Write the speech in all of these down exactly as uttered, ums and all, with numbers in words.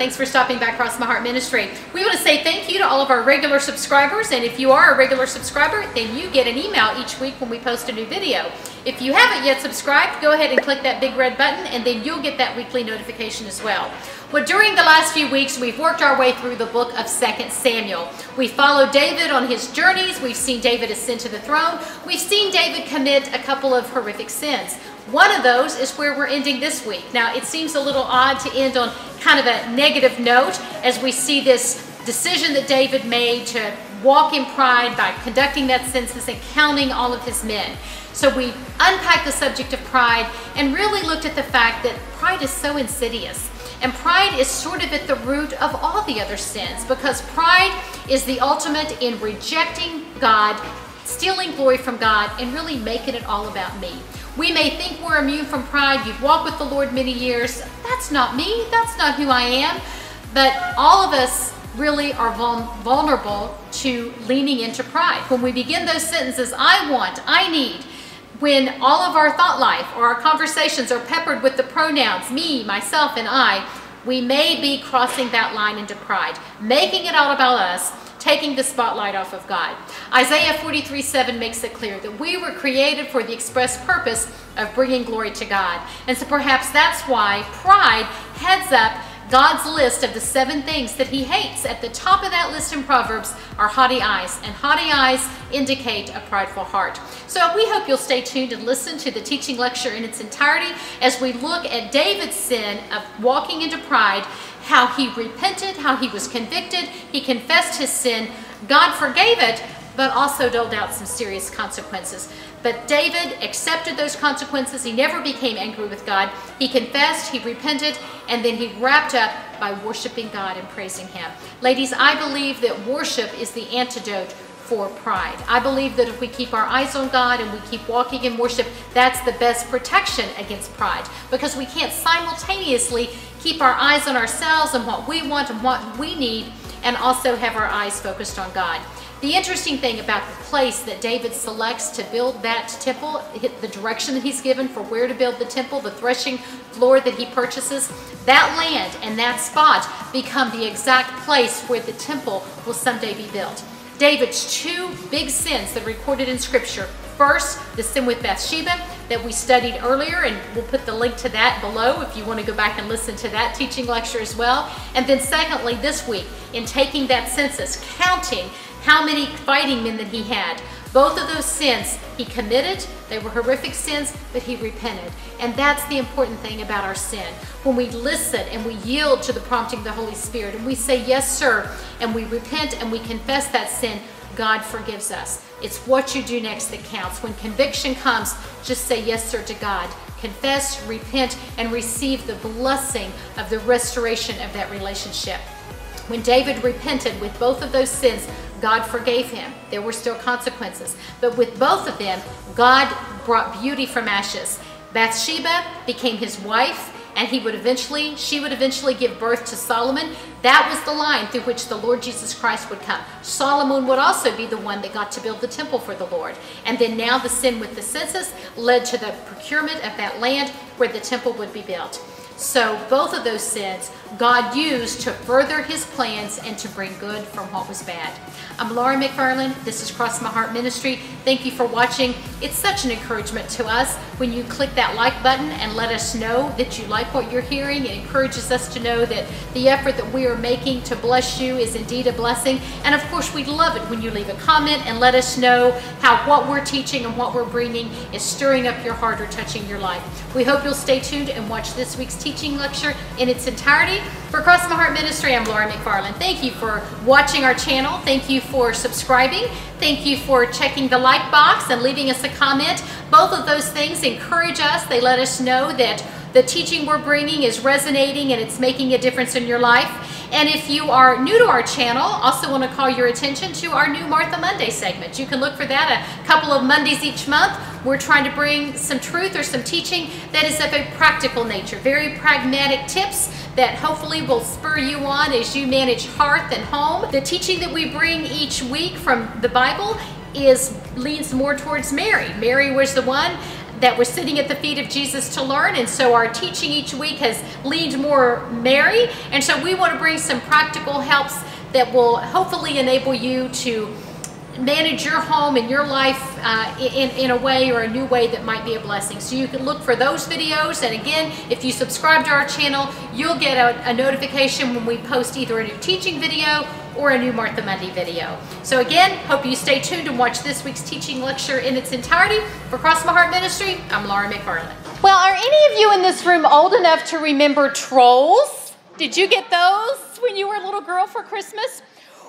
Thanks for stopping by Cross My Heart Ministry. We want to say thank you to all of our regular subscribers, and if you are a regular subscriber, then you get an email each week when we post a new video. If you haven't yet subscribed, go ahead and click that big red button, and then you'll get that weekly notification as well. Well, during the last few weeks, we've worked our way through the book of Second Samuel. We followed David on his journeys. We've seen David ascend to the throne. We've seen David commit a couple of horrific sins. One of those is where we're ending this week. Now, it seems a little odd to end on kind of a negative note as we see this decision that David made to walk in pride by conducting that census and counting all of his men. So we unpacked the subject of pride and really looked at the fact that pride is so insidious. And pride is sort of at the root of all the other sins, because pride is the ultimate in rejecting God, stealing glory from God, and really making it all about me. We may think we're immune from pride. You've walked with the Lord many years. That's not me. That's not who I am. But all of us really are vul vulnerable to leaning into pride. When we begin those sentences, I want, I need, when all of our thought life or our conversations are peppered with the pronouns me, myself, and I, we may be crossing that line into pride, making it all about us, taking the spotlight off of God. Isaiah forty-three seven makes it clear that we were created for the express purpose of bringing glory to God. And so perhaps that's why pride heads up God's list of the seven things that he hates. At the top of that list in Proverbs are haughty eyes, and haughty eyes indicate a prideful heart. So we hope you'll stay tuned and listen to the teaching lecture in its entirety as we look at David's sin of walking into pride, how he repented, how he was convicted, he confessed his sin, God forgave it, but also doled out some serious consequences. But David accepted those consequences. He never became angry with God. He confessed, he repented, and then he wrapped up by worshiping God and praising him. Ladies, I believe that worship is the antidote for pride. I believe that if we keep our eyes on God and we keep walking in worship, that's the best protection against pride, because we can't simultaneously keep our eyes on ourselves and what we want and what we need, and also have our eyes focused on God. The interesting thing about the place that David selects to build that temple, the direction that he's given for where to build the temple, the threshing floor that he purchases, that land and that spot become the exact place where the temple will someday be built. David's two big sins that are recorded in Scripture. First, the sin with Bathsheba that we studied earlier, and we'll put the link to that below if you want to go back and listen to that teaching lecture as well. And then secondly, this week, in taking that census, counting how many fighting men that he had. Both of those sins he committed. They were horrific sins, but he repented. And that's the important thing about our sin. When we listen and we yield to the prompting of the Holy Spirit and we say, yes, sir, and we repent and we confess that sin, God forgives us. It's what you do next that counts. When conviction comes, just say yes, sir, to God. Confess, repent, and receive the blessing of the restoration of that relationship. When David repented with both of those sins, God forgave him. There were still consequences. But with both of them, God brought beauty from ashes. Bathsheba became his wife, and he would eventually, she would eventually give birth to Solomon. That was the line through which the Lord Jesus Christ would come. Solomon would also be the one that got to build the temple for the Lord. And then now the sin with the census led to the procurement of that land where the temple would be built. So both of those sins God used to further his plans and to bring good from what was bad. I'm Laura McFarland. This is Cross My Heart Ministry. Thank you for watching. It's such an encouragement to us when you click that like button and let us know that you like what you're hearing. It encourages us to know that the effort that we are making to bless you is indeed a blessing. And of course, we love it when you leave a comment and let us know how what we're teaching and what we're bringing is stirring up your heart or touching your life. We hope you'll stay tuned and watch this week's teaching. Teaching lecture in its entirety. For Cross My Heart Ministry, I'm Laura McFarland. Thank you for watching our channel. Thank you for subscribing. Thank you for checking the like box and leaving us a comment. Both of those things encourage us. They let us know that the teaching we're bringing is resonating and it's making a difference in your life. And if you are new to our channel, also want to call your attention to our new Martha Monday segment. You can look for that a couple of Mondays each month. We're trying to bring some truth or some teaching that is of a practical nature, very pragmatic tips that hopefully will spur you on as you manage hearth and home. The teaching that we bring each week from the Bible is leans more towards Mary. Mary was the one that were sitting at the feet of Jesus to learn. And so our teaching each week has leaned more Mary. And so we want to bring some practical helps that will hopefully enable you to manage your home and your life uh, in, in a way or a new way that might be a blessing. So you can look for those videos. And again, if you subscribe to our channel, you'll get a, a notification when we post either a new teaching video or a new Martha Monday video. So again, hope you stay tuned and watch this week's teaching lecture in its entirety. For Cross My Heart Ministry, I'm Laura McFarland. Well, are any of you in this room old enough to remember trolls? Did you get those when you were a little girl for Christmas?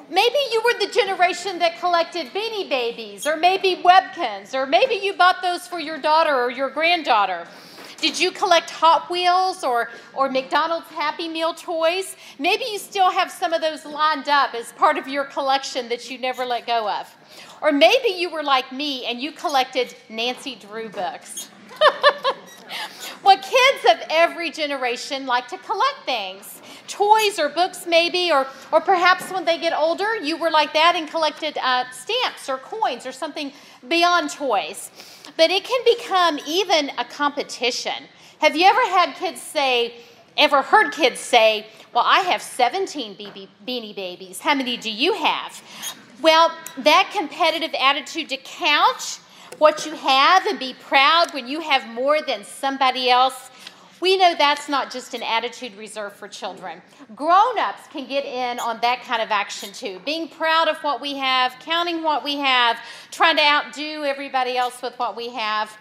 Maybe you were the generation that collected Beanie Babies, or maybe Webkins, or maybe you bought those for your daughter or your granddaughter. Did you collect Hot Wheels or, or McDonald's Happy Meal toys? Maybe you still have some of those lined up as part of your collection that you never let go of. Or maybe you were like me and you collected Nancy Drew books. Well, kids of every generation like to collect things. Toys or books maybe, or, or perhaps when they get older, you were like that and collected uh, stamps or coins or something beyond toys. But it can become even a competition. Have you ever had kids say, ever heard kids say, well, I have seventeen be Beanie Babies. How many do you have? Well, that competitive attitude to count what you have and be proud when you have more than somebody else, we know that's not just an attitude reserved for children. Grown-ups can get in on that kind of action too. Being proud of what we have, counting what we have, trying to outdo everybody else with what we have.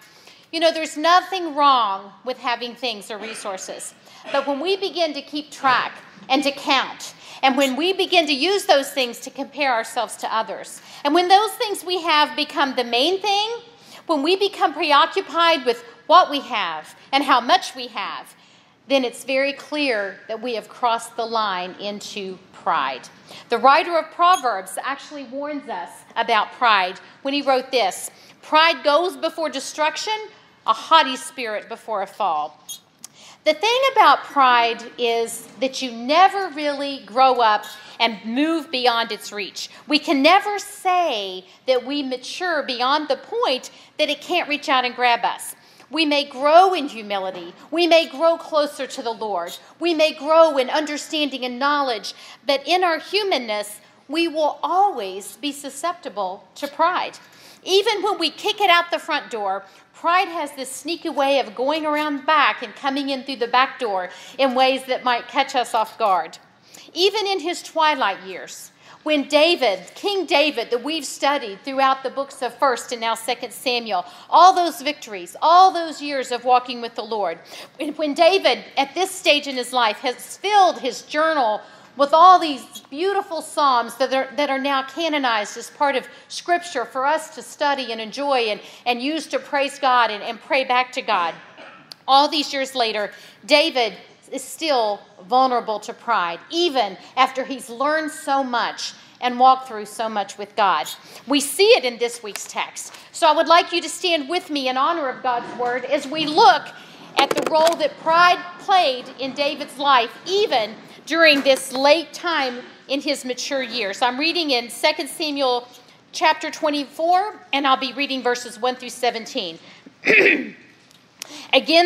You know, there's nothing wrong with having things or resources. But when we begin to keep track and to count, and when we begin to use those things to compare ourselves to others, and when those things we have become the main thing, when we become preoccupied with what we have and how much we have, then it's very clear that we have crossed the line into pride. The writer of Proverbs actually warns us about pride when he wrote this: pride goes before destruction, a haughty spirit before a fall. The thing about pride is that you never really grow up and move beyond its reach. We can never say that we mature beyond the point that it can't reach out and grab us. We may grow in humility. We may grow closer to the Lord. We may grow in understanding and knowledge. But in our humanness, we will always be susceptible to pride. Even when we kick it out the front door, pride has this sneaky way of going around back and coming in through the back door in ways that might catch us off guard. Even in his twilight years, when David, King David, that we've studied throughout the books of First and now Second Samuel, all those victories, all those years of walking with the Lord, when David at this stage in his life has filled his journal with all these beautiful psalms that are, that are now canonized as part of Scripture for us to study and enjoy and, and use to praise God and, and pray back to God. All these years later, David is still vulnerable to pride, even after he's learned so much and walked through so much with God. We see it in this week's text. So I would like you to stand with me in honor of God's word as we look at the role that pride played in David's life, even during this late time in his mature years. I'm reading in Second Samuel chapter twenty-four, and I'll be reading verses one through seventeen. Again,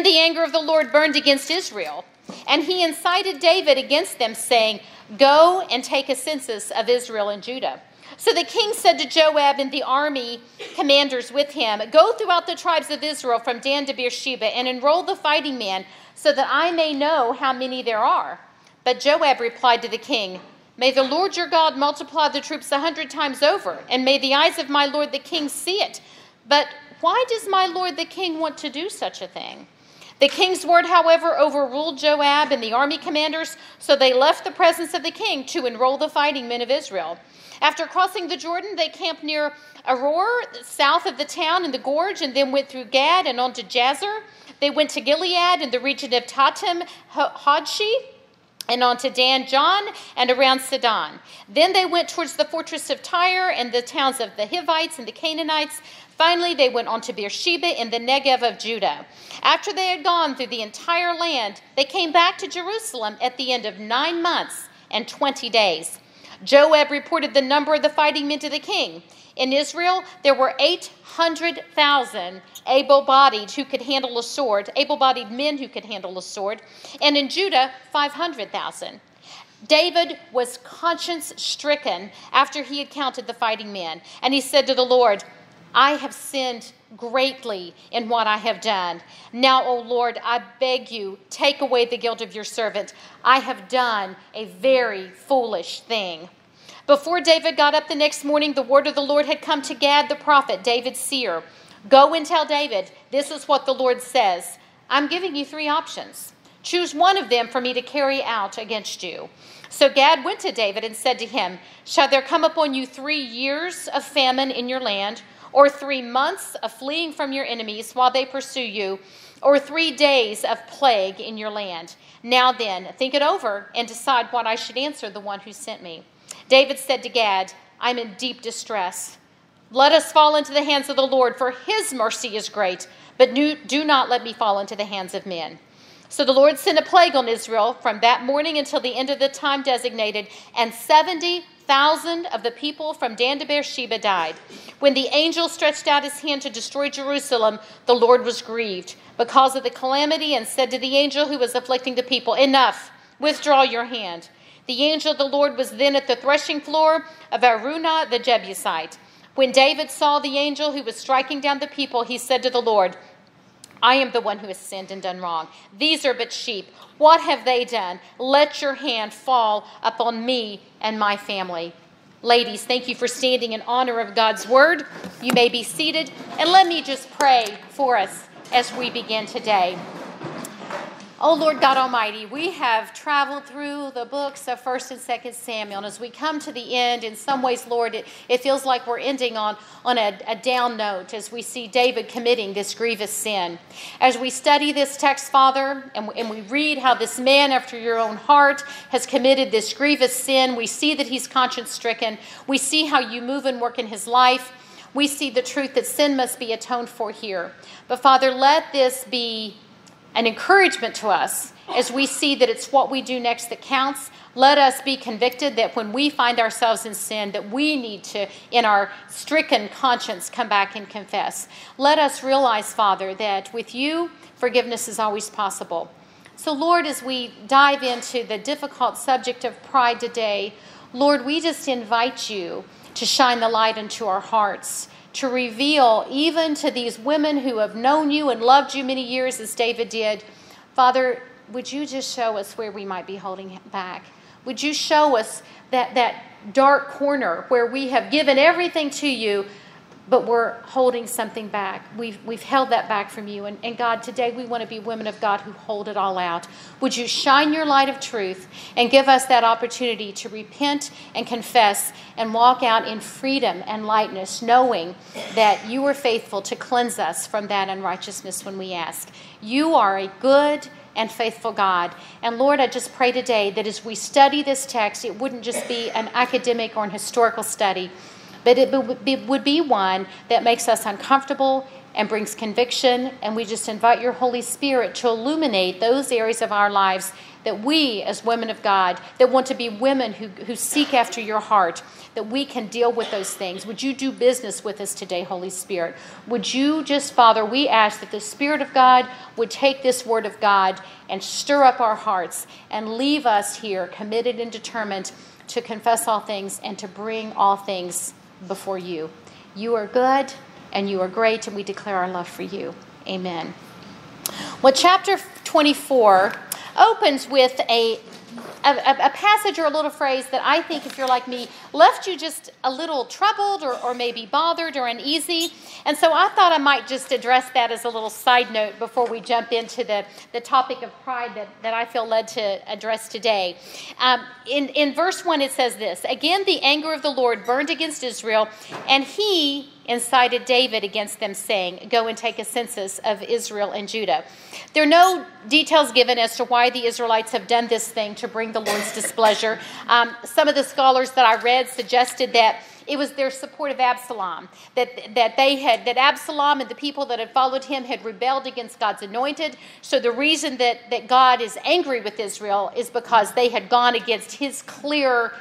the anger of the Lord burned against Israel, and he incited David against them, saying, "Go and take a census of Israel and Judah." So the king said to Joab and the army commanders with him, "Go throughout the tribes of Israel from Dan to Beersheba and enroll the fighting men so that I may know how many there are." But Joab replied to the king, "May the Lord your God multiply the troops a hundred times over, and may the eyes of my lord the king see it. But why does my lord the king want to do such a thing?" The king's word, however, overruled Joab and the army commanders, so they left the presence of the king to enroll the fighting men of Israel. After crossing the Jordan, they camped near Aroer, south of the town in the gorge, and then went through Gad and on to Jazer. They went to Gilead in the region of Tatim Hodshi, and on to Dan, John, and around Sidon. Then they went towards the fortress of Tyre and the towns of the Hivites and the Canaanites. Finally, they went on to Beersheba in the Negev of Judah. After they had gone through the entire land, they came back to Jerusalem at the end of nine months and twenty days. Joab reported the number of the fighting men to the king. In Israel, there were eight hundred thousand able-bodied who could handle a sword, able-bodied men who could handle a sword, and in Judah, five hundred thousand. David was conscience-stricken after he had counted the fighting men, and he said to the Lord, I have sinned greatly in what I have done. Now, O Lord, I beg you, take away the guilt of your servant. I have done a very foolish thing. Before David got up the next morning, the word of the Lord had come to Gad the prophet, David's seer. Go and tell David, this is what the Lord says. I'm giving you three options. Choose one of them for me to carry out against you. So Gad went to David and said to him, Shall there come upon you three years of famine in your land, or three months of fleeing from your enemies while they pursue you, or three days of plague in your land? Now then, think it over and decide what I should answer the one who sent me. David said to Gad, I'm in deep distress. Let us fall into the hands of the Lord, for his mercy is great, but do not let me fall into the hands of men. So the Lord sent a plague on Israel from that morning until the end of the time designated, and seventy thousand of the people from Dan to Beersheba died. When the angel stretched out his hand to destroy Jerusalem, the Lord was grieved because of the calamity and said to the angel who was afflicting the people, Enough, withdraw your hand. The angel of the Lord was then at the threshing floor of Araunah the Jebusite. When David saw the angel who was striking down the people, he said to the Lord, I am the one who has sinned and done wrong. These are but sheep. What have they done? Let your hand fall upon me and my family. Ladies, thank you for standing in honor of God's word. You may be seated. And let me just pray for us as we begin today. Oh, Lord God Almighty, we have traveled through the books of First and Second Samuel, and as we come to the end, in some ways, Lord, it, it feels like we're ending on, on a, a down note as we see David committing this grievous sin. As we study this text, Father, and, and we read how this man after your own heart has committed this grievous sin, we see that he's conscience-stricken. We see how you move and work in his life. We see the truth that sin must be atoned for here. But, Father, let this be an encouragement to us as we see that it's what we do next that counts. Let us be convicted that when we find ourselves in sin, that we need to, in our stricken conscience, come back and confess. Let us realize, Father, that with you, forgiveness is always possible. So, Lord, as we dive into the difficult subject of pride today, Lord, we just invite you to shine the light into our hearts, to reveal even to these women who have known you and loved you many years as David did. Father, would you just show us where we might be holding back? Would you show us that, that dark corner where we have given everything to you, but we're holding something back? We've, we've held that back from you. And, and God, today we want to be women of God who hold it all out. Would you shine your light of truth and give us that opportunity to repent and confess and walk out in freedom and lightness, knowing that you are faithful to cleanse us from that unrighteousness when we ask. You are a good and faithful God. And Lord, I just pray today that as we study this text, it wouldn't just be an academic or an historical study, but it would be one that makes us uncomfortable and brings conviction, and we just invite your Holy Spirit to illuminate those areas of our lives that we, as women of God, that want to be women who, who seek after your heart, that we can deal with those things. Would you do business with us today, Holy Spirit? Would you just, Father, we ask that the Spirit of God would take this word of God and stir up our hearts and leave us here committed and determined to confess all things and to bring all things before you. You are good and you are great, and we declare our love for you. Amen. Well, chapter twenty-four opens with a a, a passage or a little phrase that I think, if you're like me, left you just a little troubled or, or maybe bothered or uneasy. And so I thought I might just address that as a little side note before we jump into the, the topic of pride that, that I feel led to address today. Um, in, in verse one, it says this, Again, the anger of the Lord burned against Israel, and he incited David against them, saying, Go and take a census of Israel and Judah. There are no details given as to why the Israelites have done this thing to bring the Lord's displeasure. Um, some of the scholars that I read suggested that it was their support of Absalom, that that they had, that Absalom and the people that had followed him had rebelled against God's anointed. So the reason that, that God is angry with Israel is because they had gone against his clear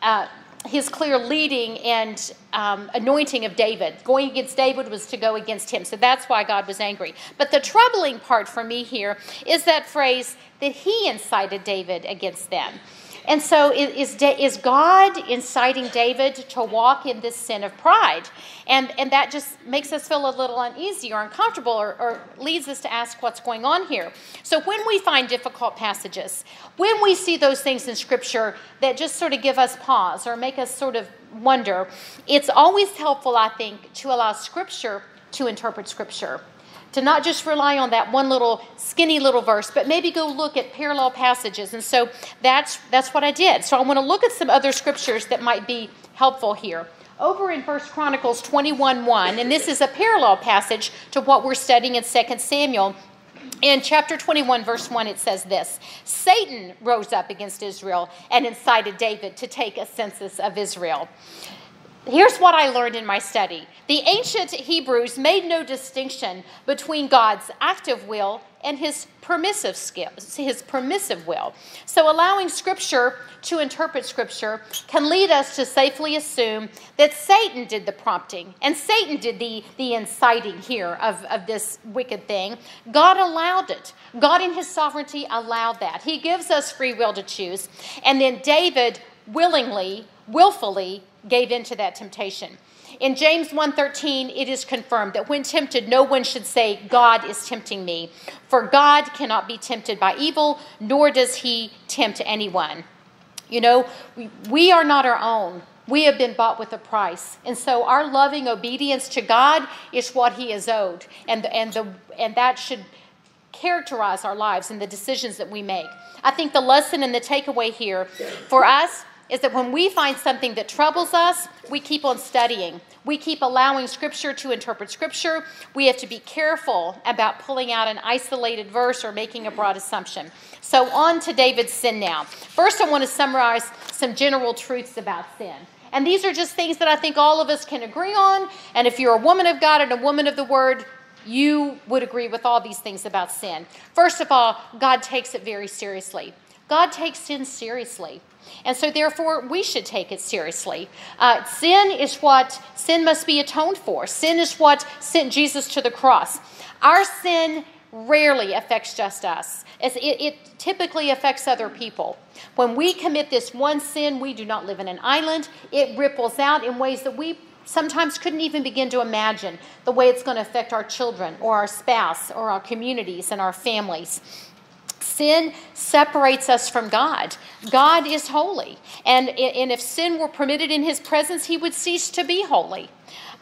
uh, his clear leading and um, anointing of David. Going against David was to go against him. So that's why God was angry. But the troubling part for me here is that phrase that he incited David against them. And so is, is God inciting David to walk in this sin of pride? And, and that just makes us feel a little uneasy or uncomfortable, or, or leads us to ask what's going on here. So when we find difficult passages, when we see those things in Scripture that just sort of give us pause or make us sort of wonder, it's always helpful, I think, to allow Scripture to interpret Scripture. To not just rely on that one little skinny little verse, but maybe go look at parallel passages. And so that's that's what I did. So I want to look at some other scriptures that might be helpful here. Over in First Chronicles twenty-one one, and this is a parallel passage to what we're studying in Second Samuel. In chapter twenty-one, verse one, it says this: Satan rose up against Israel and incited David to take a census of Israel. Here's what I learned in my study. The ancient Hebrews made no distinction between God's active will and his permissive skill, his permissive will. So allowing Scripture to interpret Scripture can lead us to safely assume that Satan did the prompting and Satan did the, the inciting here of, of this wicked thing. God allowed it. God in his sovereignty allowed that. He gives us free will to choose. And then David willingly, willfully, gave in to that temptation. In James one thirteen, it is confirmed that when tempted, no one should say, God is tempting me. For God cannot be tempted by evil, nor does he tempt anyone. You know, we, we are not our own. We have been bought with a price. And so our loving obedience to God is what he is owed. And, and, the, and that should characterize our lives and the decisions that we make. I think the lesson and the takeaway here for us is that when we find something that troubles us, we keep on studying. We keep allowing Scripture to interpret Scripture. We have to be careful about pulling out an isolated verse or making a broad assumption. So on to David's sin now. First, I want to summarize some general truths about sin. And these are just things that I think all of us can agree on. And if you're a woman of God and a woman of the Word, you would agree with all these things about sin. First of all, God takes it very seriously. God takes sin seriously. And so, therefore, we should take it seriously. Uh, sin is what sin must be atoned for. Sin is what sent Jesus to the cross. Our sin rarely affects just us. It, it typically affects other people. When we commit this one sin, we do not live in an island. It ripples out in ways that we sometimes couldn't even begin to imagine, the way it's going to affect our children or our spouse or our communities and our families. Sin separates us from God. God is holy. And, and if sin were permitted in his presence, he would cease to be holy.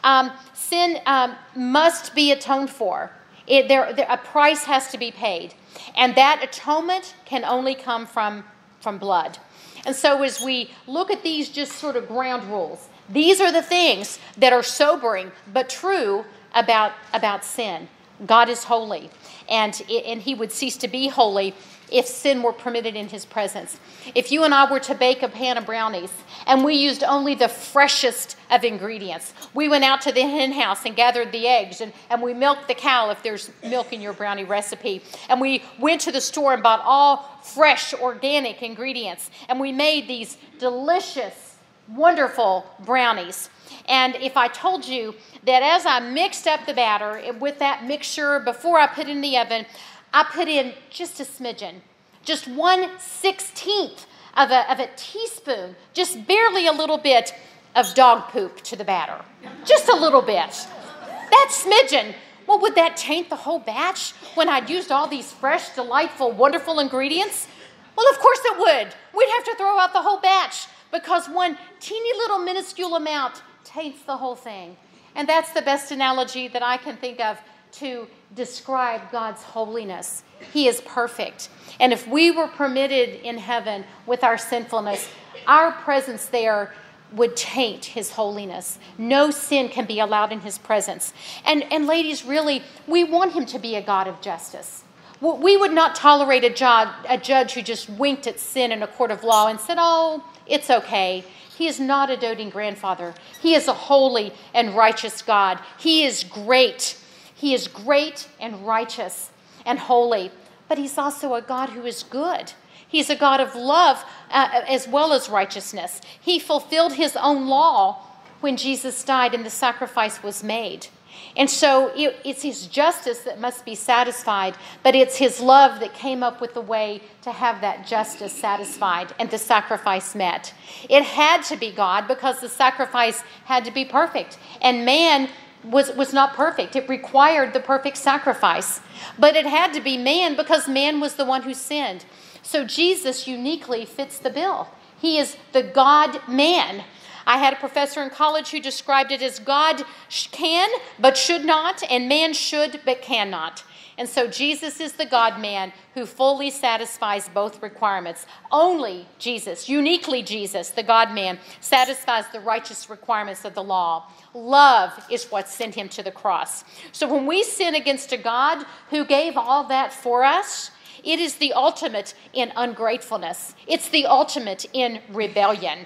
Um, sin um, must be atoned for. It, there, there, a price has to be paid. And that atonement can only come from, from blood. And so as we look at these just sort of ground rules, these are the things that are sobering but true about, about sin. God is holy, and, and he would cease to be holy if sin were permitted in his presence. If you and I were to bake a pan of brownies and we used only the freshest of ingredients, we went out to the hen house and gathered the eggs, and, and we milked the cow if there's milk in your brownie recipe, and we went to the store and bought all fresh organic ingredients, and we made these delicious, wonderful brownies. And if I told you that as I mixed up the batter with that mixture before I put it in the oven, I put in just a smidgen, just one sixteenth of a, of a teaspoon, just barely a little bit of dog poop to the batter, just a little bit. That smidgen, well, would that taint the whole batch when I'd used all these fresh, delightful, wonderful ingredients? Well, of course it would. We'd have to throw out the whole batch because one teeny little minuscule amount taints the whole thing. And that's the best analogy that I can think of to describe God's holiness. He is perfect. And if we were permitted in heaven with our sinfulness, our presence there would taint his holiness. No sin can be allowed in his presence. And, and ladies, really, we want him to be a God of justice. We would not tolerate a judge, a judge who just winked at sin in a court of law and said, oh, it's okay. He is not a doting grandfather. He is a holy and righteous God. He is great. He is great and righteous and holy. but he's also a God who is good. He's a God of love uh, as well as righteousness. He fulfilled his own law when Jesus died and the sacrifice was made. And so it, it's his justice that must be satisfied, but it's his love that came up with the way to have that justice satisfied and the sacrifice met. It had to be God because the sacrifice had to be perfect, and man was, was not perfect. It required the perfect sacrifice, but it had to be man because man was the one who sinned. So Jesus uniquely fits the bill. He is the God-man. I had a professor in college who described it as God can but should not, and man should but cannot. And so Jesus is the God-man who fully satisfies both requirements. Only Jesus, uniquely Jesus, the God-man, satisfies the righteous requirements of the law. Love is what sent him to the cross. So when we sin against a God who gave all that for us, it is the ultimate in ungratefulness. It's the ultimate in rebellion.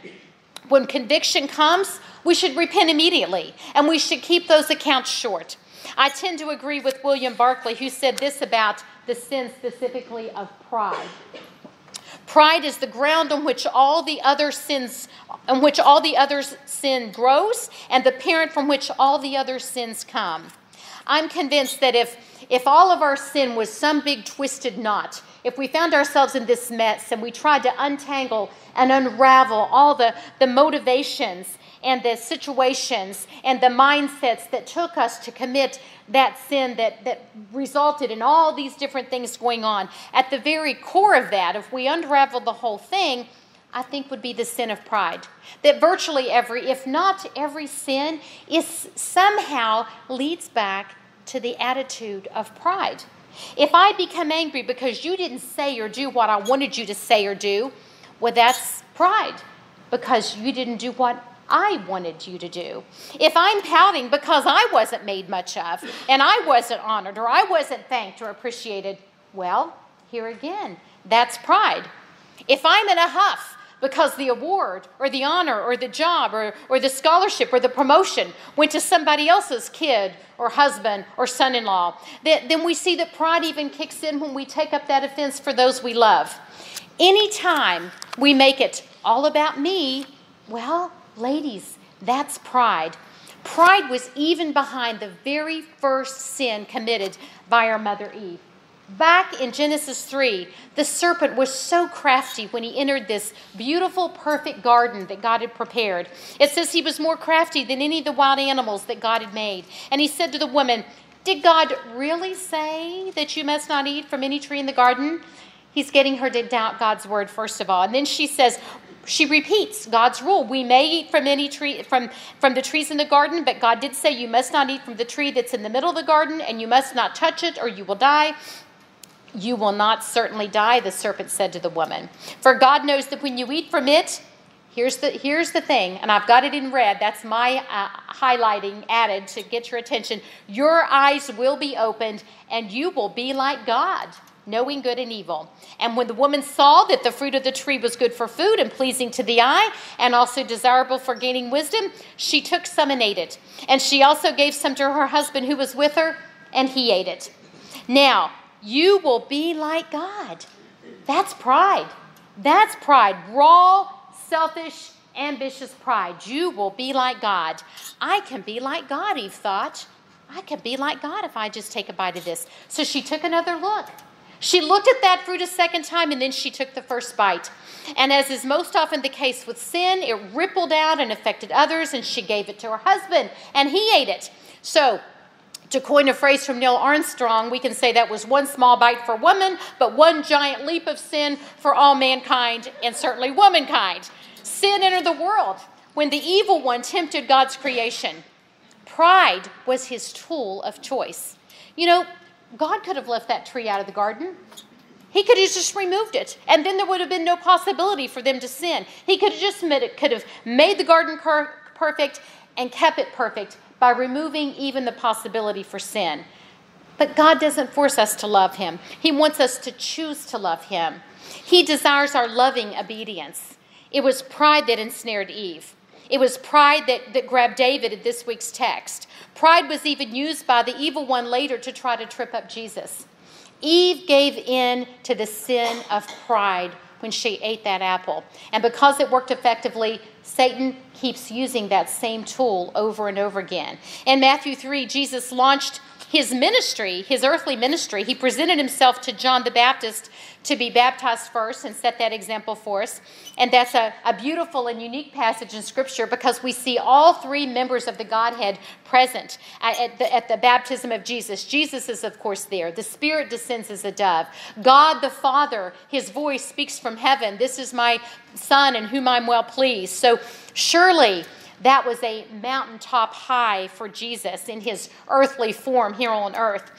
When conviction comes, we should repent immediately, and we should keep those accounts short. I tend to agree with William Barclay, who said this about the sin specifically of pride. Pride is the ground on which all the other sins, on which all the other sin grows, and the parent from which all the other sins come. I'm convinced that if if all of our sin was some big twisted knot, if we found ourselves in this mess and we tried to untangle and unravel all the, the motivations and the situations and the mindsets that took us to commit that sin that, that resulted in all these different things going on, at the very core of that, if we unraveled the whole thing, I think would be the sin of pride. That virtually every, if not every sin, is somehow leads back to the attitude of pride. If I become angry because you didn't say or do what I wanted you to say or do, well, that's pride, because you didn't do what I wanted you to do. If I'm pouting because I wasn't made much of, and I wasn't honored, or I wasn't thanked or appreciated, well, here again, that's pride. If I'm in a huff because the award or the honor or the job or, or the scholarship or the promotion went to somebody else's kid or husband or son-in-law, that, then we see that pride even kicks in when we take up that offense for those we love. Anytime we make it all about me, well, ladies, that's pride. Pride was even behind the very first sin committed by our mother Eve. Back in Genesis three, the serpent was so crafty when he entered this beautiful, perfect garden that God had prepared. It says he was more crafty than any of the wild animals that God had made. And he said to the woman, "Did God really say that you must not eat from any tree in the garden?" He's getting her to doubt God's word, first of all. And then she says, she repeats God's rule. We may eat from any tree, from, from the trees in the garden, but God did say you must not eat from the tree that's in the middle of the garden, and you must not touch it or you will die. "You will not certainly die," the serpent said to the woman. "For God knows that when you eat from it," here's the, here's the thing, and I've got it in red, that's my uh, highlighting added to get your attention, "your eyes will be opened and you will be like God, knowing good and evil." And when the woman saw that the fruit of the tree was good for food and pleasing to the eye and also desirable for gaining wisdom, she took some and ate it. And she also gave some to her husband who was with her, and he ate it. Now, "you will be like God." That's pride. That's pride. Raw, selfish, ambitious pride. You will be like God. I can be like God, Eve thought. I can be like God if I just take a bite of this. So she took another look. She looked at that fruit a second time, and then she took the first bite. And as is most often the case with sin, it rippled out and affected others, and she gave it to her husband, and he ate it. So, to coin a phrase from Neil Armstrong, we can say that was one small bite for woman, but one giant leap of sin for all mankind, and certainly womankind. Sin entered the world when the evil one tempted God's creation. Pride was his tool of choice. You know, God could have left that tree out of the garden. He could have just removed it, and then there would have been no possibility for them to sin. He could have just made it, could have made the garden perfect and kept it perfect by removing even the possibility for sin. But God doesn't force us to love him. He wants us to choose to love him. He desires our loving obedience. It was pride that ensnared Eve. It was pride that, that grabbed David in this week's text. Pride was even used by the evil one later to try to trip up Jesus. Eve gave in to the sin of pride when she ate that apple. And because it worked effectively, Satan keeps using that same tool over and over again. In Matthew three, Jesus launched his ministry, his earthly ministry. He presented himself to John the Baptist to be baptized first and set that example for us. And that's a, a beautiful and unique passage in Scripture because we see all three members of the Godhead present at the, at the baptism of Jesus. Jesus is, of course, there. The Spirit descends as a dove. God the Father, his voice speaks from heaven. This is my Son in whom I'm well pleased. So surely that was a mountaintop high for Jesus in his earthly form here on earth.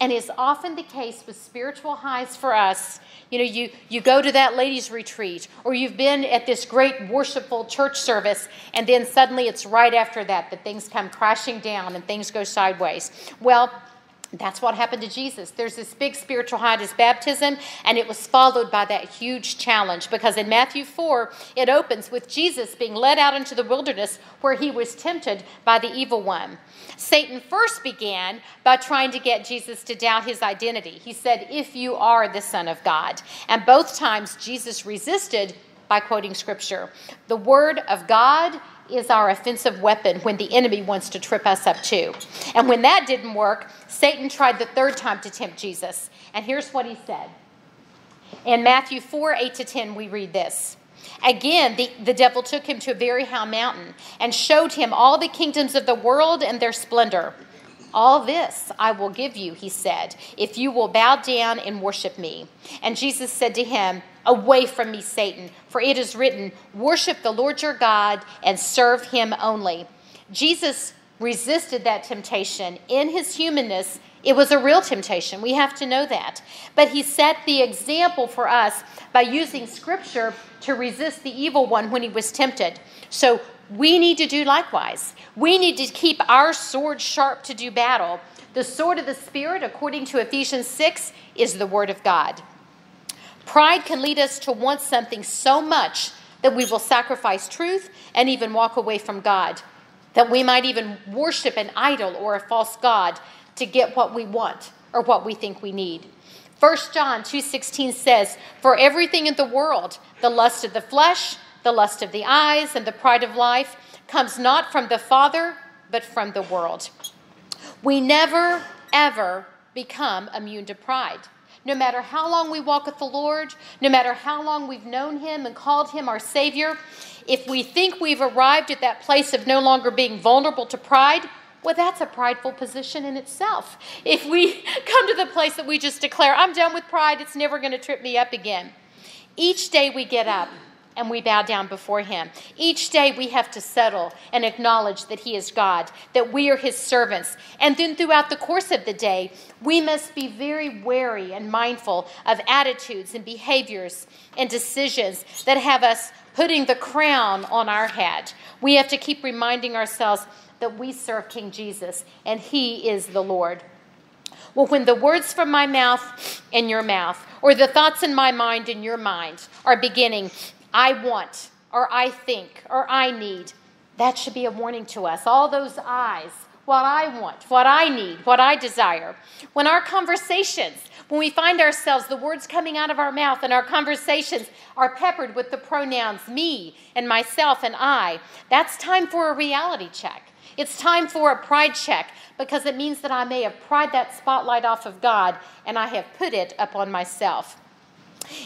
And it's often the case with spiritual highs for us. You know, you, you go to that ladies' retreat, or you've been at this great worshipful church service, and then suddenly it's right after that that things come crashing down and things go sideways. Well, that's what happened to Jesus. There's this big spiritual high at his baptism, and it was followed by that huge challenge, because in Matthew four, it opens with Jesus being led out into the wilderness where he was tempted by the evil one. Satan first began by trying to get Jesus to doubt his identity. He said, "If you are the Son of God." And both times Jesus resisted by quoting Scripture. The Word of God is our offensive weapon when the enemy wants to trip us up too. And when that didn't work, Satan tried the third time to tempt Jesus. And here's what he said. In Matthew four, eight to ten, we read this. Again, the, the devil took him to a very high mountain and showed him all the kingdoms of the world and their splendor. "All this I will give you," he said, "if you will bow down and worship me." And Jesus said to him, "Away from me, Satan, for it is written, 'Worship the Lord your God and serve him only.'" Jesus resisted that temptation in his humanness. It was a real temptation. We have to know that. But he set the example for us by using Scripture to resist the evil one when he was tempted. So we need to do likewise. We need to keep our sword sharp to do battle. The sword of the Spirit, according to Ephesians six, is the Word of God. Pride can lead us to want something so much that we will sacrifice truth and even walk away from God, that we might even worship an idol or a false god to get what we want or what we think we need. First John two sixteen says, "For everything in the world, the lust of the flesh, the lust of the eyes, and the pride of life comes not from the Father, but from the world." We never, ever become immune to pride. No matter how long we walk with the Lord, no matter how long we've known him and called him our Savior, if we think we've arrived at that place of no longer being vulnerable to pride, well, that's a prideful position in itself. If we come to the place that we just declare, "I'm done with pride, it's never going to trip me up again." Each day we get up and we bow down before him. Each day we have to settle and acknowledge that he is God, that we are his servants. And then throughout the course of the day, we must be very wary and mindful of attitudes and behaviors and decisions that have us putting the crown on our head. We have to keep reminding ourselves that we serve King Jesus and he is the Lord. Well, when the words from my mouth and your mouth, or the thoughts in my mind and your mind, are beginning, "I want," or "I think," or "I need," that should be a warning to us. All those I's, what I want, what I need, what I desire. When our conversations, when we find ourselves, the words coming out of our mouth and our conversations are peppered with the pronouns me and myself and I, that's time for a reality check. It's time for a pride check, because it means that I may have pried that spotlight off of God and I have put it upon myself.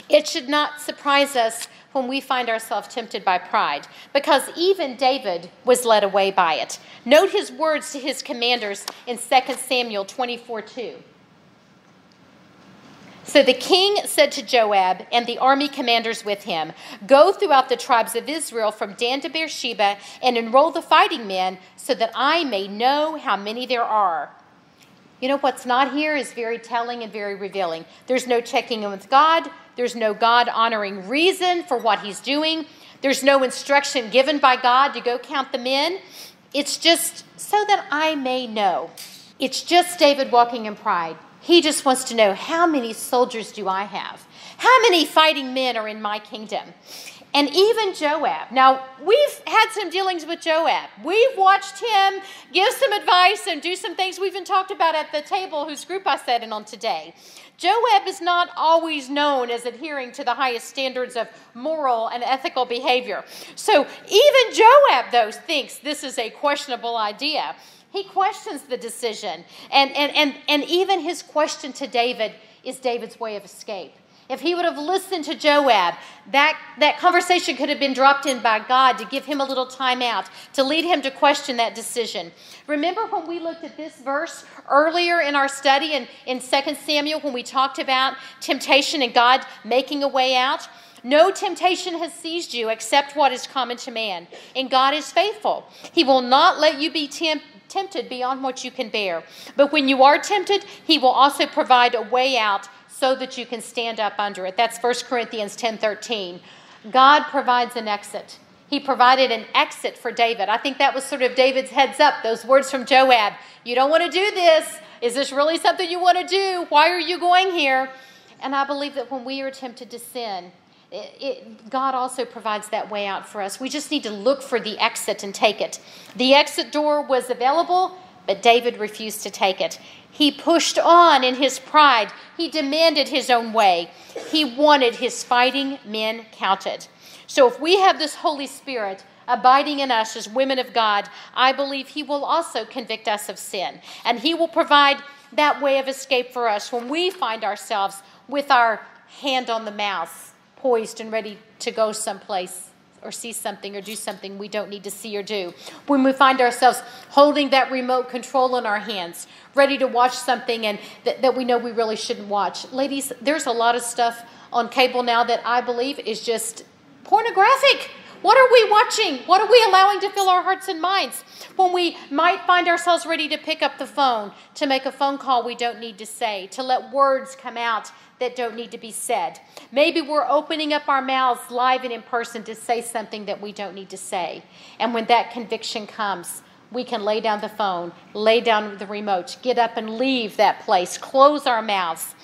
It should not surprise us when we find ourselves tempted by pride, because even David was led away by it. Note his words to his commanders in Second Samuel twenty-four two. "So the king said to Joab and the army commanders with him, 'Go throughout the tribes of Israel from Dan to Beersheba and enroll the fighting men so that I may know how many there are.'" You know, what's not here is very telling and very revealing. There's no checking in with God. There's no God-honoring reason for what he's doing. There's no instruction given by God to go count the men. It's just "so that I may know." It's just David walking in pride. He just wants to know, how many soldiers do I have? How many fighting men are in my kingdom? And even Joab. Now, we've had some dealings with Joab. We've watched him give some advice and do some things we've even talked about at the table whose group I sat in on today. Joab is not always known as adhering to the highest standards of moral and ethical behavior. So even Joab, though, thinks this is a questionable idea. He questions the decision. And, and, and, and even his question to David is David's way of escape. If he would have listened to Joab, that, that conversation could have been dropped in by God to give him a little time out, to lead him to question that decision. Remember when we looked at this verse earlier in our study in, in Second Samuel when we talked about temptation and God making a way out? No temptation has seized you except what is common to man, and God is faithful. He will not let you be tempted. tempted beyond what you can bear. But when you are tempted, he will also provide a way out so that you can stand up under it. That's First Corinthians ten thirteen. God provides an exit. He provided an exit for David. I think that was sort of David's heads up, those words from Joab. You don't want to do this. Is this really something you want to do? Why are you going here? And I believe that when we are tempted to sin, It, it, God also provides that way out for us. We just need to look for the exit and take it. The exit door was available, but David refused to take it. He pushed on in his pride. He demanded his own way. He wanted his fighting men counted. So if we have this Holy Spirit abiding in us as women of God, I believe he will also convict us of sin. And he will provide that way of escape for us when we find ourselves with our hand on the mouth, poised and ready to go someplace or see something or do something we don't need to see or do. When we find ourselves holding that remote control in our hands, ready to watch something and th- that we know we really shouldn't watch. Ladies, there's a lot of stuff on cable now that I believe is just pornographic. What are we watching? What are we allowing to fill our hearts and minds? When we might find ourselves ready to pick up the phone, to make a phone call we don't need to say, to let words come out that don't need to be said. Maybe we're opening up our mouths live and in person to say something that we don't need to say. And when that conviction comes, we can lay down the phone, lay down the remote, get up and leave that place, close our mouths.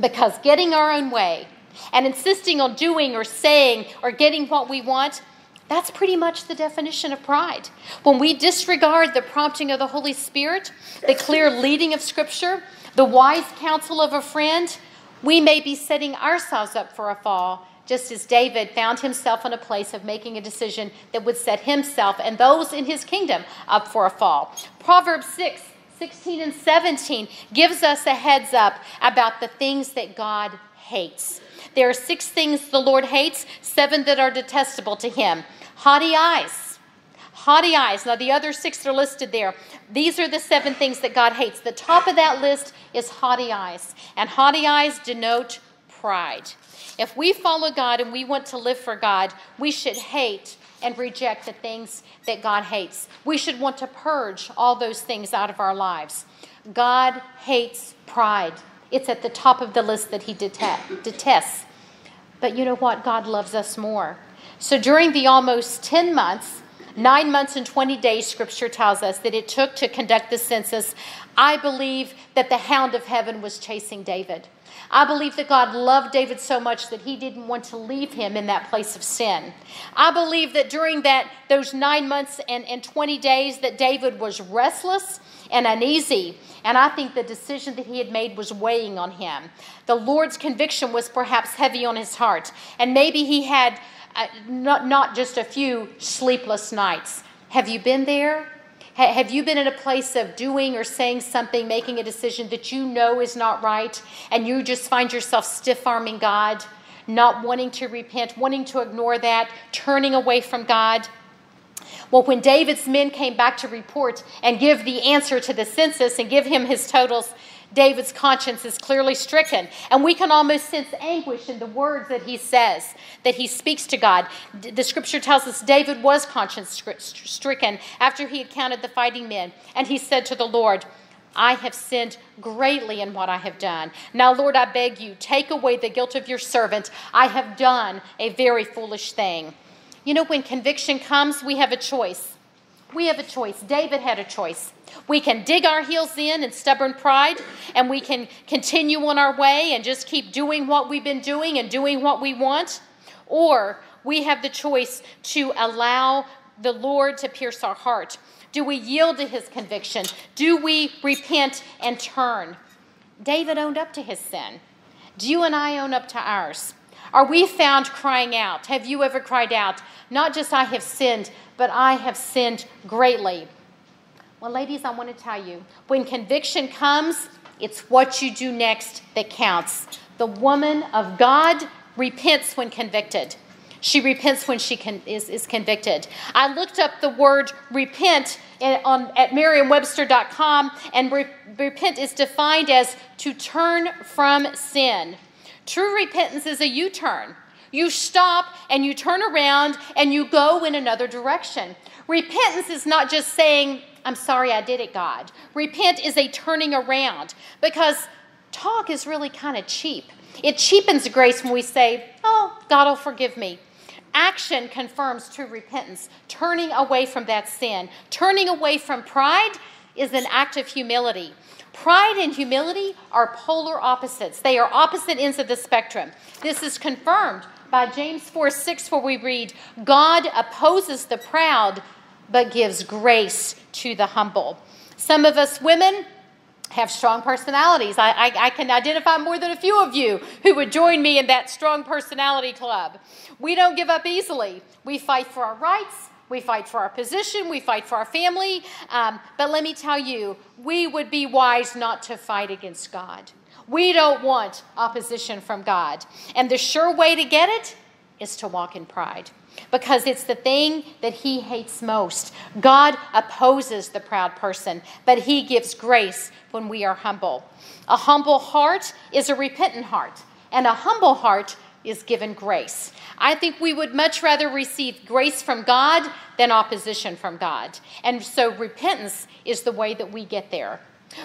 Because getting our own way and insisting on doing or saying or getting what we want, that's pretty much the definition of pride. When we disregard the prompting of the Holy Spirit, the clear leading of Scripture, the wise counsel of a friend, we may be setting ourselves up for a fall, just as David found himself in a place of making a decision that would set himself and those in his kingdom up for a fall. Proverbs six sixteen and seventeen gives us a heads up about the things that God hates. There are six things the Lord hates, seven that are detestable to him. Haughty eyes. Haughty eyes. Now, the other six are listed there. These are the seven things that God hates. The top of that list is haughty eyes. And haughty eyes denote pride. If we follow God and we want to live for God, we should hate and reject the things that God hates. We should want to purge all those things out of our lives. God hates pride. It's at the top of the list that he detests. But you know what? God loves us more. So during the almost ten months, nine months and twenty days, Scripture tells us that it took to conduct the census, I believe that the hound of heaven was chasing David. I believe that God loved David so much that he didn't want to leave him in that place of sin. I believe that during that those nine months and, and twenty days that David was restless and uneasy. And I think the decision that he had made was weighing on him. The Lord's conviction was perhaps heavy on his heart. And maybe he had uh, not, not just a few sleepless nights. Have you been there? Have you been in a place of doing or saying something, making a decision that you know is not right, and you just find yourself stiff-arming God, not wanting to repent, wanting to ignore that, turning away from God? Well, when David's men came back to report and give the answer to the census and give him his totals, David's conscience is clearly stricken, and we can almost sense anguish in the words that he says, that he speaks to God. The Scripture tells us David was conscience stricken after he had counted the fighting men, and he said to the Lord, I have sinned greatly in what I have done. Now, Lord, I beg you, take away the guilt of your servant. I have done a very foolish thing. You know, when conviction comes, we have a choice. We have a choice. David had a choice. We can dig our heels in in stubborn pride, and we can continue on our way and just keep doing what we've been doing and doing what we want. Or we have the choice to allow the Lord to pierce our heart. Do we yield to his conviction? Do we repent and turn? David owned up to his sin. Do you and I own up to ours? Are we found crying out? Have you ever cried out, not just I have sinned, but I have sinned greatly? Well, ladies, I want to tell you, when conviction comes, it's what you do next that counts. The woman of God repents when convicted. She repents when she con- is, is convicted. I looked up the word repent in, on, at merriam webster dot com, and re- repent is defined as to turn from sin. True repentance is a U-turn. You stop and you turn around and you go in another direction. Repentance is not just saying, I'm sorry I did it, God. Repent is a turning around, because talk is really kind of cheap. It cheapens grace when we say, oh, God will forgive me. Action confirms true repentance. Turning away from that sin. Turning away from pride is an act of humility. Pride and humility are polar opposites. They are opposite ends of the spectrum. This is confirmed by James four six, where we read, God opposes the proud, but gives grace to the humble. Some of us women have strong personalities. I, I, I can identify more than a few of you who would join me in that strong personality club. We don't give up easily. We fight for our rights. We fight for our position. We fight for our family. Um, but let me tell you, we would be wise not to fight against God. We don't want opposition from God. And the sure way to get it is to walk in pride, because it's the thing that he hates most. God opposes the proud person, but he gives grace when we are humble. A humble heart is a repentant heart, and a humble heart is given grace. I think we would much rather receive grace from God than opposition from God. And so repentance is the way that we get there.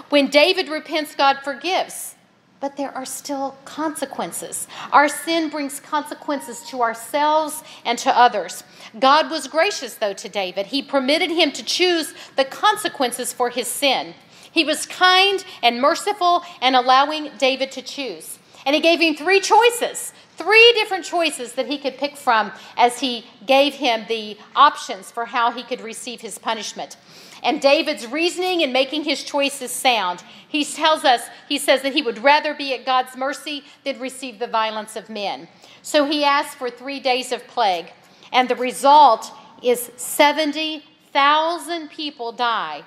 When David repents, God forgives, but there are still consequences. Our sin brings consequences to ourselves and to others. God was gracious, though, to David. He permitted him to choose the consequences for his sin. He was kind and merciful and allowing David to choose. And he gave him three choices. Three different choices that he could pick from as he gave him the options for how he could receive his punishment. And David's reasoning in making his choices sound. He tells us, he says that he would rather be at God's mercy than receive the violence of men. So he asked for three days of plague. And the result is seventy thousand people die.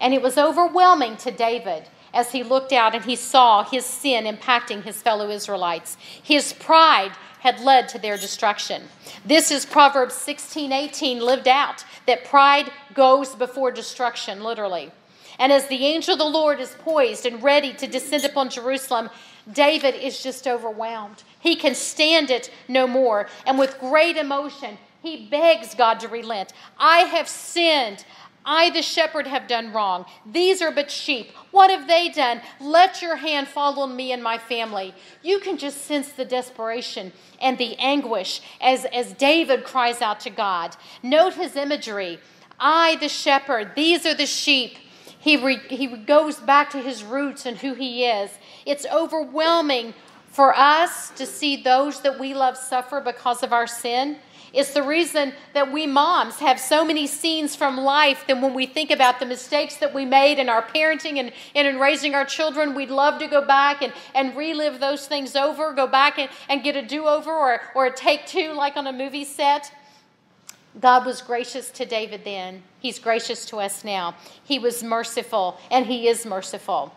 And it was overwhelming to David as he looked out and he saw his sin impacting his fellow Israelites. His pride had led to their destruction. This is Proverbs sixteen eighteen lived out, that pride goes before destruction, literally. And as the angel of the Lord is poised and ready to descend upon Jerusalem, David is just overwhelmed. He can stand it no more. And with great emotion, he begs God to relent. I have sinned. I, the shepherd, have done wrong. These are but sheep. What have they done? Let your hand fall on me and my family. You can just sense the desperation and the anguish as, as David cries out to God. Note his imagery. I, the shepherd, these are the sheep. He, re, he goes back to his roots and who he is. It's overwhelming for us to see those that we love suffer because of our sin. It's the reason that we moms have so many scenes from life that when we think about the mistakes that we made in our parenting and, and in raising our children, we'd love to go back and, and relive those things over, go back and, and get a do-over or, or a take-two like on a movie set. God was gracious to David then. He's gracious to us now. He was merciful, and he is merciful.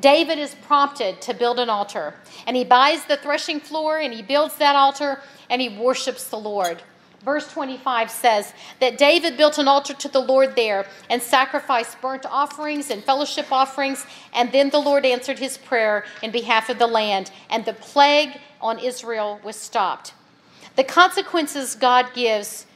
David is prompted to build an altar, and he buys the threshing floor, and he builds that altar, and he worships the Lord. Verse twenty-five says that David built an altar to the Lord there and sacrificed burnt offerings and fellowship offerings. And then the Lord answered his prayer in behalf of the land, and the plague on Israel was stopped. The consequences God gives,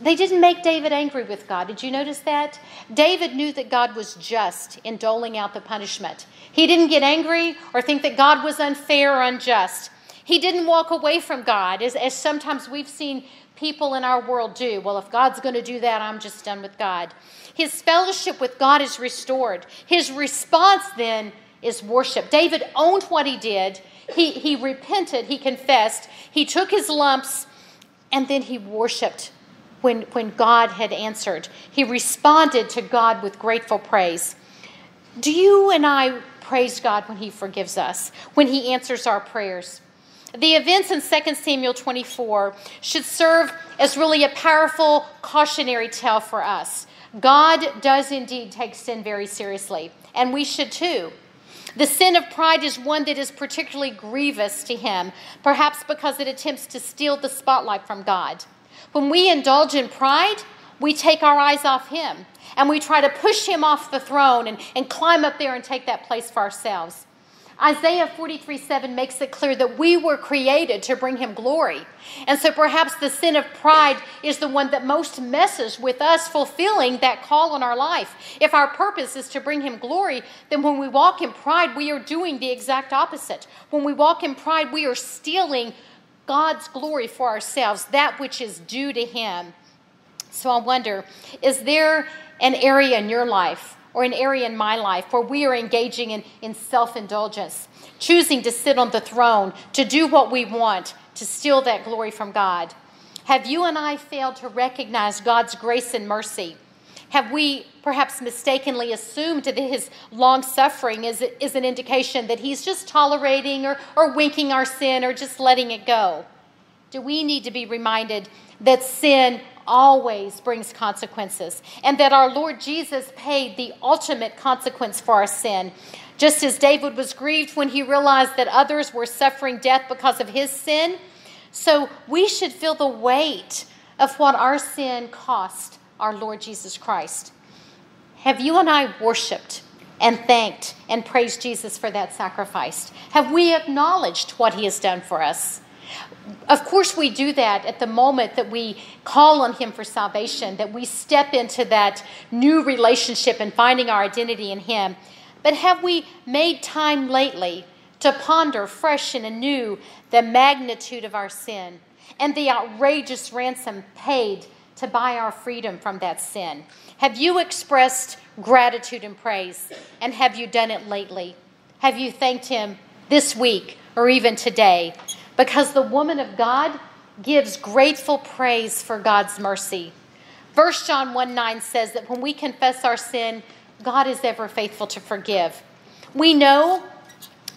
they didn't make David angry with God. Did you notice that? David knew that God was just in doling out the punishment. He didn't get angry or think that God was unfair or unjust. He didn't walk away from God, as, as sometimes we've seen people in our world do. Well, if God's going to do that, I'm just done with God. His fellowship with God is restored. His response then is worship. David owned what he did. He, he repented. He confessed. He took his lumps, and then he worshiped when, when God had answered. He responded to God with grateful praise. Do you and I praise God when he forgives us, when he answers our prayers? The events in Second Samuel twenty-four should serve as really a powerful cautionary tale for us. God does indeed take sin very seriously, and we should too. The sin of pride is one that is particularly grievous to him, perhaps because it attempts to steal the spotlight from God. When we indulge in pride, we take our eyes off him, and we try to push him off the throne and, and climb up there and take that place for ourselves. Isaiah forty-three seven makes it clear that we were created to bring him glory. And so perhaps the sin of pride is the one that most messes with us fulfilling that call on our life. If our purpose is to bring him glory, then when we walk in pride, we are doing the exact opposite. When we walk in pride, we are stealing God's glory for ourselves, that which is due to him. So I wonder, is there an area in your life or an area in my life where we are engaging in, in self-indulgence, choosing to sit on the throne, to do what we want, to steal that glory from God? Have you and I failed to recognize God's grace and mercy? Have we perhaps mistakenly assumed that his long suffering is, is an indication that he's just tolerating or, or winking our sin or just letting it go? Do we need to be reminded that sin always brings consequences, and that our Lord Jesus paid the ultimate consequence for our sin? Just as David was grieved when he realized that others were suffering death because of his sin, so we should feel the weight of what our sin cost our Lord Jesus Christ. Have you and I worshiped and thanked and praised Jesus for that sacrifice? Have we acknowledged what he has done for us? Of course we do that at the moment that we call on him for salvation, that we step into that new relationship and finding our identity in him. But have we made time lately to ponder fresh and anew the magnitude of our sin and the outrageous ransom paid to buy our freedom from that sin? Have you expressed gratitude and praise, and have you done it lately? Have you thanked him this week or even today? Because the woman of God gives grateful praise for God's mercy. First John one nine says that when we confess our sin, God is ever faithful to forgive. We know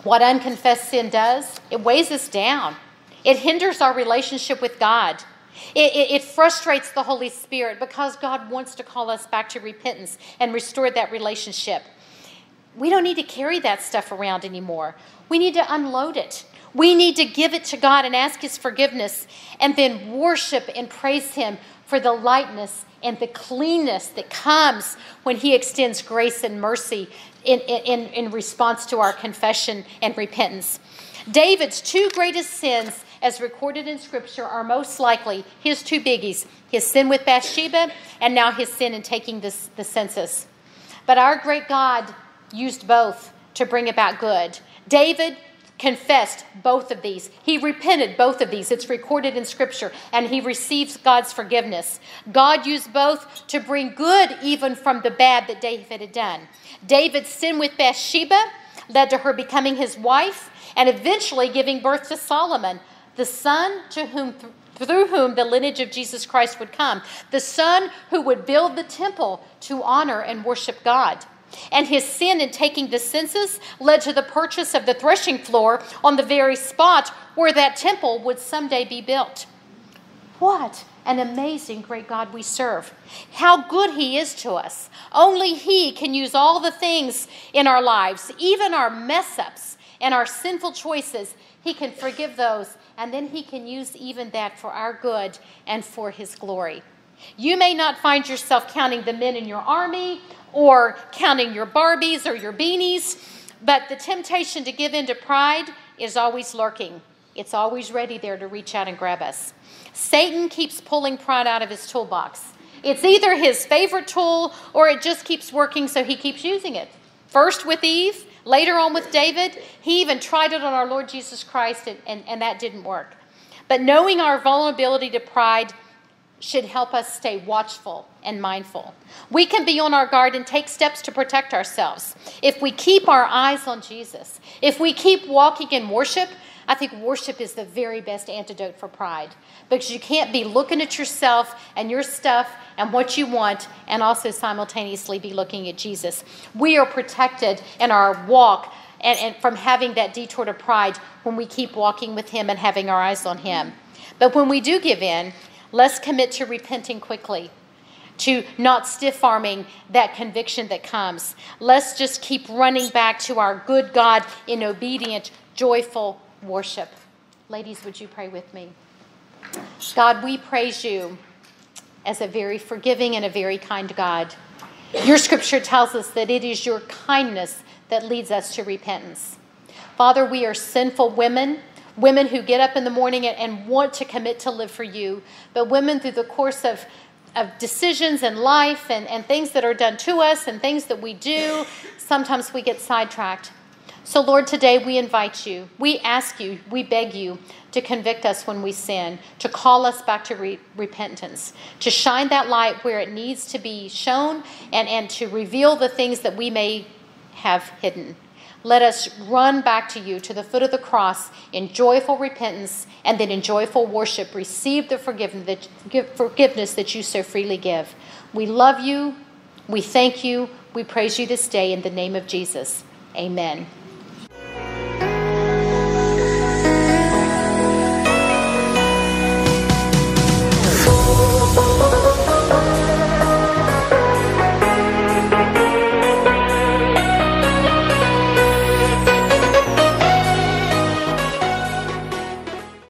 what unconfessed sin does. It weighs us down. It hinders our relationship with God. It, it, it frustrates the Holy Spirit, because God wants to call us back to repentance and restore that relationship. We don't need to carry that stuff around anymore. We need to unload it. We need to give it to God and ask his forgiveness, and then worship and praise him for the lightness and the cleanness that comes when he extends grace and mercy in, in, in response to our confession and repentance. David's two greatest sins, as recorded in Scripture, are most likely his two biggies, his sin with Bathsheba and now his sin in taking this, the census. But our great God used both to bring about good. David confessed both of these. He repented both of these. It's recorded in Scripture, and he receives God's forgiveness. God used both to bring good even from the bad that David had done. David's sin with Bathsheba led to her becoming his wife and eventually giving birth to Solomon, the son to whom th- through whom the lineage of Jesus Christ would come, the son who would build the temple to honor and worship God. And his sin in taking the census led to the purchase of the threshing floor on the very spot where that temple would someday be built. What an amazing great God we serve. How good he is to us. Only he can use all the things in our lives, even our mess-ups and our sinful choices. He can forgive those, and then he can use even that for our good and for his glory. You may not find yourself counting the men in your army or counting your Barbies or your beanies, but the temptation to give in to pride is always lurking. It's always ready there to reach out and grab us. Satan keeps pulling pride out of his toolbox. It's either his favorite tool, or it just keeps working, so he keeps using it. First with Eve, Later on with David, he even tried it on our Lord Jesus Christ, and, and, and that didn't work. But knowing our vulnerability to pride should help us stay watchful and mindful. We can be on our guard and take steps to protect ourselves if we keep our eyes on Jesus. If we keep walking in worship, I think worship is the very best antidote for pride, because you can't be looking at yourself and your stuff and what you want and also simultaneously be looking at Jesus. We are protected in our walk and, and from having that detour to pride when we keep walking with him and having our eyes on him. But when we do give in, let's commit to repenting quickly, to not stiff-arming that conviction that comes. Let's just keep running back to our good God in obedient, joyful worship. Ladies, would you pray with me? God, we praise you as a very forgiving and a very kind God. Your scripture tells us that it is your kindness that leads us to repentance. Father, we are sinful women. Women who get up in the morning and want to commit to live for you, but women through the course of, of decisions and life and, and things that are done to us and things that we do, sometimes we get sidetracked. So, Lord, today we invite you, we ask you, we beg you to convict us when we sin, to call us back to re- repentance, to shine that light where it needs to be shown, and, and to reveal the things that we may have hidden. Let us run back to you, to the foot of the cross, in joyful repentance, and then in joyful worship, receive the forgiveness that you so freely give. We love you. We thank you. We praise you this day in the name of Jesus. Amen.